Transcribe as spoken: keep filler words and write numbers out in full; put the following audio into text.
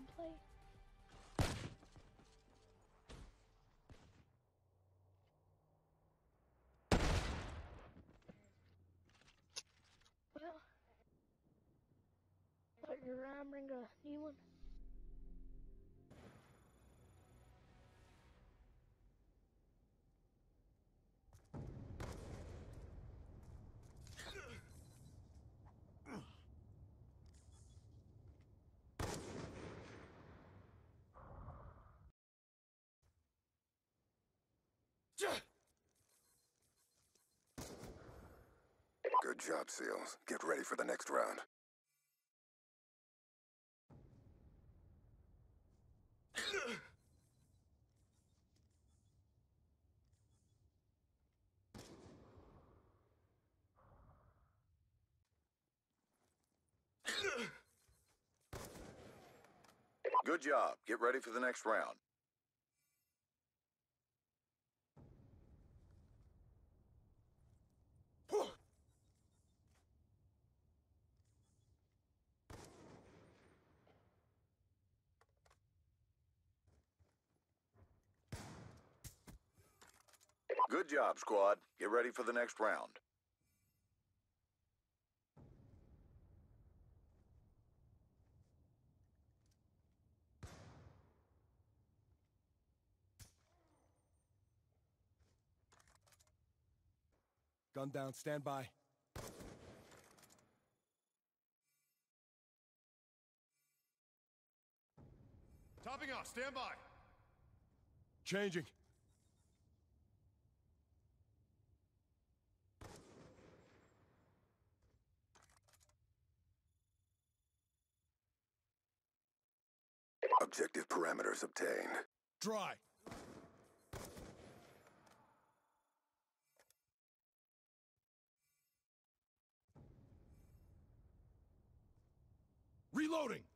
and play. Well, let your rhyme bring a new one. Good job, SEALs. Get ready for the next round. Good job. Get ready for the next round. Good job, squad. Get ready for the next round. Gun down, stand by. Topping off, stand by. Changing. Objective parameters obtained. Dry. Reloading.